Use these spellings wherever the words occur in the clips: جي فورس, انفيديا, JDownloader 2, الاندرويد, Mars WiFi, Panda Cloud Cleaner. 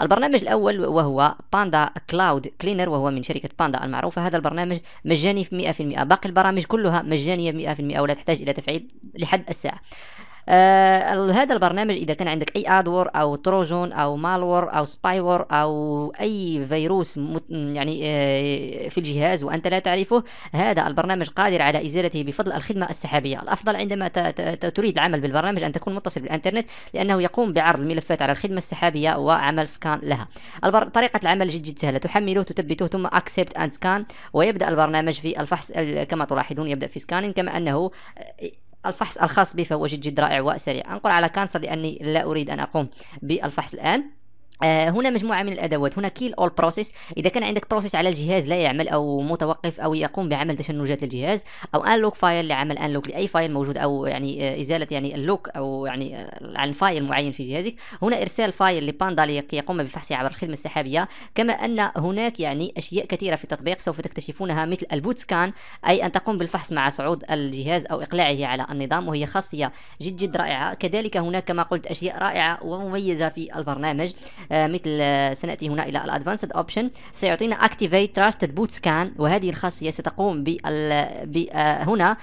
البرنامج الأول وهو باندا كلاود كلينر، وهو من شركة باندا المعروفة. هذا البرنامج مجاني في 100%، باقي البرامج كلها مجانية 100% ولا تحتاج إلى تفعيل لحد الساعة. هذا البرنامج إذا كان عندك أي أدوار أو تروجون أو مالور أو سبايور أو أي فيروس يعني في الجهاز وأنت لا تعرفه، هذا البرنامج قادر على إزالته بفضل الخدمة السحابية. الأفضل عندما تريد العمل بالبرنامج أن تكون متصل بالإنترنت، لأنه يقوم بعرض الملفات على الخدمة السحابية وعمل سكان لها. طريقة العمل جد جد سهلة، تحمله تثبته ثم أكسبت أند سكان، ويبدأ البرنامج في الفحص. كما تلاحظون يبدأ في سكانين، كما أنه الفحص الخاص بي فهو جد جد رائع وسريع. أنقل على كانسل لأني لا أريد أن أقوم بالفحص الآن. هنا مجموعة من الأدوات، هنا كيل أول بروسيس، إذا كان عندك بروسيس على الجهاز لا يعمل أو متوقف أو يقوم بعمل تشنجات للجهاز، أو أنلوك فايل لعمل أنلوك لأي فايل موجود، أو يعني إزالة يعني اللوك أو يعني عن فايل معين في جهازك. هنا إرسال فايل لباندا ليقوم بفحصه عبر الخدمة السحابية. كما أن هناك يعني أشياء كثيرة في التطبيق سوف تكتشفونها، مثل البوت سكان، أي أن تقوم بالفحص مع صعود الجهاز أو إقلاعه على النظام، وهي خاصية جد جد رائعة. كذلك هناك كما قلت أشياء رائعة ومميزة في البرنامج، مثل سنأتي هنا إلى الأدفانسد أوبشن. سيعطينا أكتيفيت تراستد بوت سكان، وهذه الخاصية ستقوم هنا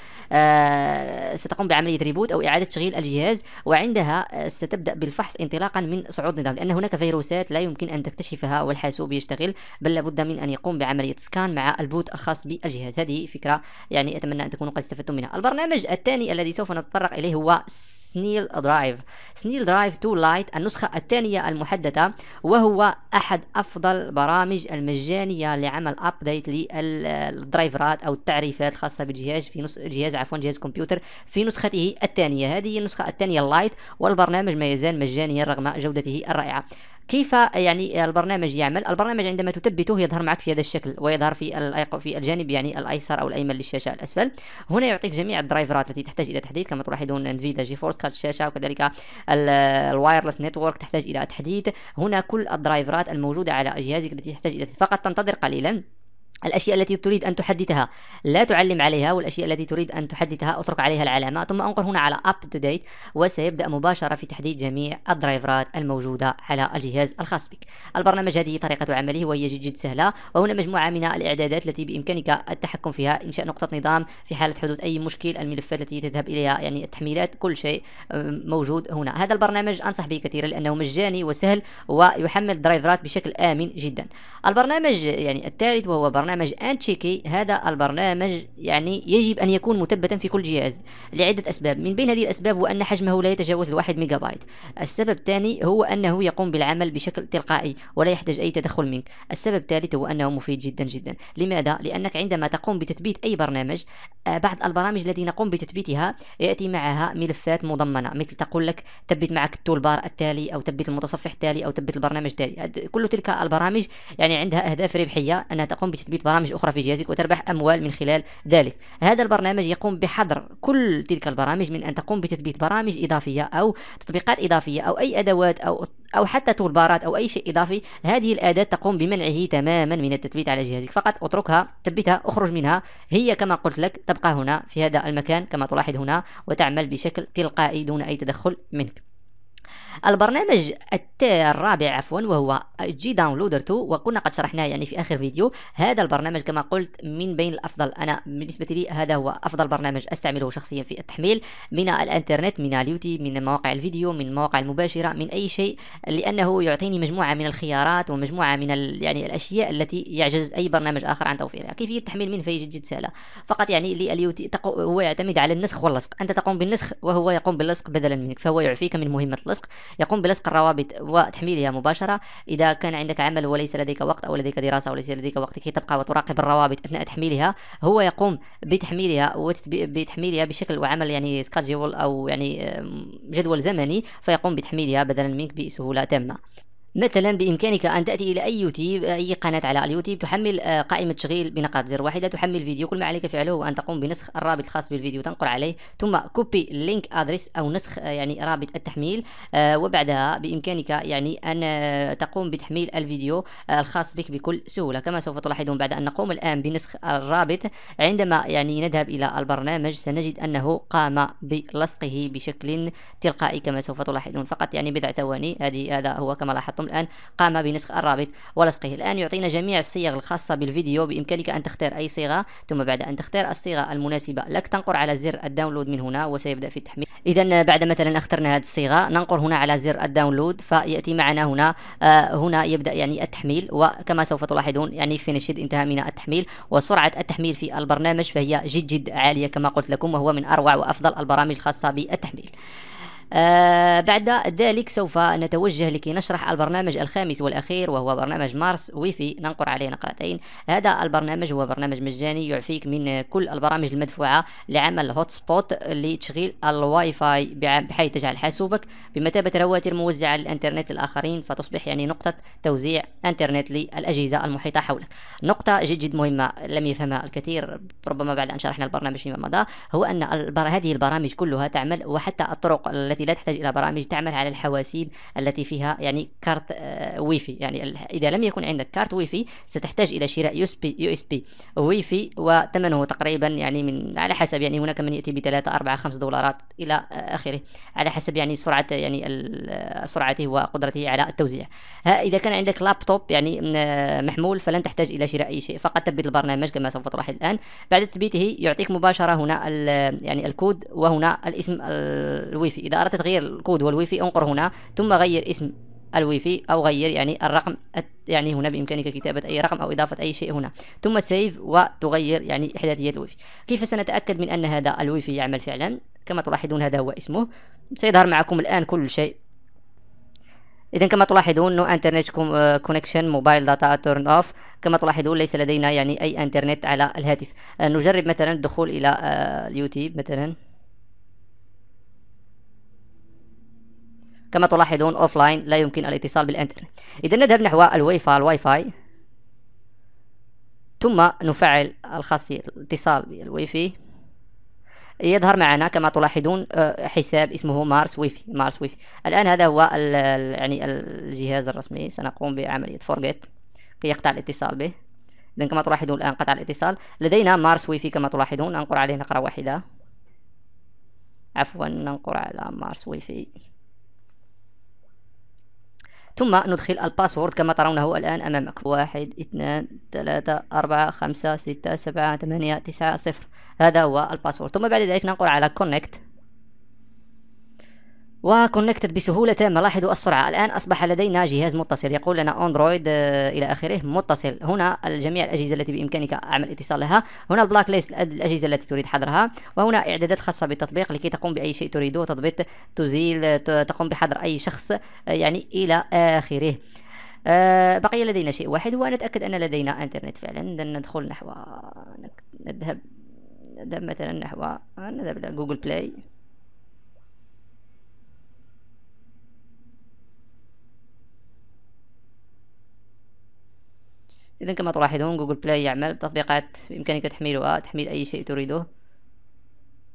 ستقوم بعملية ريبوت أو إعادة تشغيل الجهاز، وعندها ستبدأ بالفحص انطلاقا من صعود النظام، لأن هناك فيروسات لا يمكن أن تكتشفها والحاسوب يشتغل، بل لابد من أن يقوم بعملية سكان مع البوت الخاص بالجهاز. هذه فكرة يعني أتمنى أن تكونوا قد استفدتم منها. البرنامج الثاني الذي سوف نتطرق إليه هو سنيل درايف، سنيل درايف 2 لايت، النسخة الثانية المحدثة، وهو أحد أفضل البرامج المجانية لعمل أبديت للدرايفرات أو التعريفات الخاصة بالجهاز في جهاز كمبيوتر في نسخته الثانية. هذه النسخة الثانية اللايت، والبرنامج ما يزال مجانيا رغم جودته الرائعة. كيف يعني البرنامج يعمل؟ البرنامج عندما تثبته يظهر معك في هذا الشكل، ويظهر في الجانب يعني الايسر او الايمن للشاشه الاسفل. هنا يعطيك جميع الدرايفرات التي تحتاج الى تحديث، كما تلاحظون انفيديا جي فورس كارت الشاشه، وكذلك الوايرلس نتورك تحتاج الى تحديث. هنا كل الدرايفرات الموجوده على جهازك التي تحتاج الى فقط تنتظر قليلا. الأشياء التي تريد أن تحدثها لا تعلم عليها، والأشياء التي تريد أن تحدثها أترك عليها العلامة، ثم أنقر هنا على Update، وسيبدأ مباشرة في تحديد جميع الدرايفرات الموجودة على الجهاز الخاص بك. البرنامج هذه طريقة عمله وهي جد جد سهلة. وهنا مجموعة من الإعدادات التي بإمكانك التحكم فيها، إنشاء نقطة نظام في حالة حدوث أي مشكل، الملفات التي تذهب إليها يعني التحميلات، كل شيء موجود هنا. هذا البرنامج أنصح به كثيرا لأنه مجاني وسهل ويحمل درايفرات بشكل آمن جدا. البرنامج يعني الثالث وهو برنامج أنتشيكي. هذا البرنامج يعني يجب أن يكون مثبتا في كل جهاز لعدة أسباب، من بين هذه الأسباب هو أن حجمه لا يتجاوز 1 ميجا بايت. السبب الثاني هو أنه يقوم بالعمل بشكل تلقائي ولا يحتاج أي تدخل منك. السبب الثالث هو أنه مفيد جدا جدا. لماذا؟ لأنك عندما تقوم بتثبيت أي برنامج، بعض البرامج التي نقوم بتثبيتها يأتي معها ملفات مضمنة، مثل تقول لك ثبت معك التول بار التالي، أو ثبت المتصفح التالي، أو ثبت البرنامج التالي. كل تلك البرامج يعني عندها أهداف ربحية، أنها تقوم بتثبيت برامج أخرى في جهازك وتربح أموال من خلال ذلك. هذا البرنامج يقوم بحظر كل تلك البرامج من أن تقوم بتثبيت برامج إضافية أو تطبيقات إضافية أو أي أدوات أو حتى تولبارات أو أي شيء إضافي. هذه الأداة تقوم بمنعه تماما من التثبيت على جهازك، فقط اتركها، ثبتها، اخرج منها. هي كما قلت لك تبقى هنا في هذا المكان كما تلاحظ هنا، وتعمل بشكل تلقائي دون أي تدخل منك. البرنامج الرابع وهو جي داونلودر 2، وكنا قد شرحناه يعني في آخر فيديو. هذا البرنامج كما قلت من بين الأفضل، أنا بالنسبة لي هذا هو أفضل برنامج أستعمله شخصيا في التحميل من الإنترنت، من اليوتيوب، من مواقع الفيديو، من المواقع المباشرة، من أي شيء، لأنه يعطيني مجموعة من الخيارات ومجموعة من يعني الأشياء التي يعجز أي برنامج آخر عن توفيرها. كيفية التحميل منه فهي جد جد سهلة، فقط يعني لليوتيوب هو يعتمد على النسخ واللصق، أنت تقوم بالنسخ وهو يقوم باللصق بدلا منك، فهو يعفيك من مهمة اللصق، يقوم بلصق الروابط وتحميلها مباشرة. إذا كان عندك عمل وليس لديك وقت، أو لديك دراسة وليس لديك وقت كي تبقى وتراقب الروابط أثناء تحميلها، هو يقوم بتحميلها بشكل وعمل يعني سكادجول أو يعني جدول زمني، فيقوم بتحميلها بدلا منك بسهولة تامة. مثلا بإمكانك أن تأتي إلى أي يوتيوب، أي قناة على اليوتيوب، تحمل قائمة تشغيل بنقاط زر واحدة، تحمل فيديو، كل ما عليك فعله هو أن تقوم بنسخ الرابط الخاص بالفيديو، تنقر عليه ثم كوبي لينك أدرس أو نسخ يعني رابط التحميل، وبعدها بإمكانك يعني أن تقوم بتحميل الفيديو الخاص بك بكل سهولة. كما سوف تلاحظون بعد أن نقوم الآن بنسخ الرابط، عندما يعني نذهب إلى البرنامج سنجد أنه قام بلصقه بشكل تلقائي كما سوف تلاحظون، فقط يعني بضع ثواني. هذا هو كما لاحظتم لكم الآن قام بنسخ الرابط ولصقه. الآن يعطينا جميع الصيغ الخاصة بالفيديو، بإمكانك أن تختار أي صيغة، ثم بعد أن تختار الصيغة المناسبة لك تنقر على زر الداونلود من هنا وسيبدأ في التحميل. إذا بعد مثلا اخترنا هذه الصيغة ننقر هنا على زر الداونلود فيأتي معنا هنا هنا يبدأ يعني التحميل، وكما سوف تلاحظون يعني فينيشد انتهى من التحميل. وسرعة التحميل في البرنامج فهي جد جد عالية كما قلت لكم، وهو من أروع وأفضل البرامج الخاصة بالتحميل. بعد ذلك سوف نتوجه لكي نشرح البرنامج الخامس والأخير وهو برنامج مارس ويفي. ننقر عليه نقرتين. هذا البرنامج هو برنامج مجاني يعفيك من كل البرامج المدفوعة لعمل هوت سبوت لتشغيل الواي فاي، بحيث تجعل حاسوبك بمثابة رواتر موزعة للإنترنت للآخرين، فتصبح يعني نقطة توزيع إنترنت للأجهزة المحيطة حولك. نقطة جد جد مهمة لم يفهمها الكثير ربما بعد أن شرحنا البرنامج فيما مضى، هو أن هذه البرامج كلها تعمل، وحتى الطرق التي لا تحتاج إلى برامج تعمل على الحواسيب التي فيها يعني كارت ويفي. يعني إذا لم يكن عندك كارت ويفي ستحتاج إلى شراء يو اس بي ويفي، وثمنه تقريبا يعني من على حسب، يعني هناك من يأتي ب3 4 5 دولارات إلى آخره على حسب يعني سرعة يعني سرعته وقدرته على التوزيع. إذا كان عندك لابتوب يعني محمول فلن تحتاج إلى شراء أي شيء، فقط تثبت البرنامج كما سوف تلاحظ الآن. بعد تثبيته يعطيك مباشرة هنا يعني الكود وهنا الاسم الويفي. إذا أردت تغيير الكود والويفي انقر هنا ثم غير اسم الويفي او غير يعني الرقم، يعني هنا بامكانك كتابه اي رقم او اضافه اي شيء هنا، ثم سيف وتغير يعني احداثيات الويفي. كيف سنتاكد من ان هذا الويفي يعمل فعلا؟ كما تلاحظون هذا هو اسمه، سيظهر معكم الان كل شيء. اذا كما تلاحظون نو انترنت كونكشن موبايل داتا تيرن اوف، كما تلاحظون ليس لدينا يعني اي انترنت على الهاتف. نجرب مثلا الدخول الى اليوتيوب مثلا. كما تلاحظون أوفلاين لا يمكن الاتصال بالإنترنت. إذا نذهب نحو الواي فاي ثم نفعل الخاصية الاتصال بالواي فاي، يظهر معنا كما تلاحظون حساب اسمه مارس ويفي. الآن هذا هو يعني الجهاز الرسمي، سنقوم بعملية فورغيت كي يقطع الاتصال به. إذا كما تلاحظون الآن قطع الاتصال. لدينا مارس ويفي كما تلاحظون، ننقر عليه نقرة واحدة، عفوا ننقر على مارس ويفي ثم ندخل الباسورد كما ترونه الآن أمامك 1 2 3 4 5 6 7 8 9 0. هذا هو الباسورد. ثم بعد ذلك ننقر على كونكت وكونكتد بسهولة تامة. لاحظوا السرعة، الآن أصبح لدينا جهاز متصل يقول لنا أندرويد إلى آخره متصل. هنا جميع الأجهزة التي بإمكانك عمل اتصال لها، هنا البلاك ليست الأجهزة التي تريد حظرها، وهنا إعدادات خاصة بالتطبيق لكي تقوم بأي شيء تريده، تضبط، تزيل، تقوم بحظر أي شخص يعني إلى آخره. بقي لدينا شيء واحد هو نتأكد أن لدينا إنترنت فعلا. ندخل نحو نذهب مثلا نحو إلى جوجل بلاي. إذا كما تلاحظون جوجل بلاي يعمل، تطبيقات بإمكانك تحميلها، تحميل أي شيء تريده،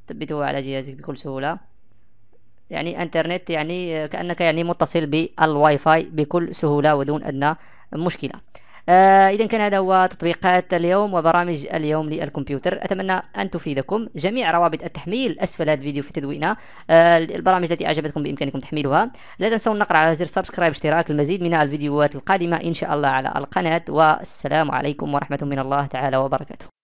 تثبته على جهازك بكل سهولة. يعني إنترنت يعني كأنك يعني متصل بالواي فاي بكل سهولة ودون أدنى مشكلة. إذا كان هذا هو تطبيقات اليوم وبرامج اليوم للكمبيوتر، أتمنى أن تفيدكم. جميع روابط التحميل أسفل هذا الفيديو في تدوينه. البرامج التي أعجبتكم بإمكانكم تحميلها. لا تنسوا النقر على زر سبسكرايب اشتراك المزيد من الفيديوهات القادمة إن شاء الله على القناة، والسلام عليكم ورحمة من الله تعالى وبركاته.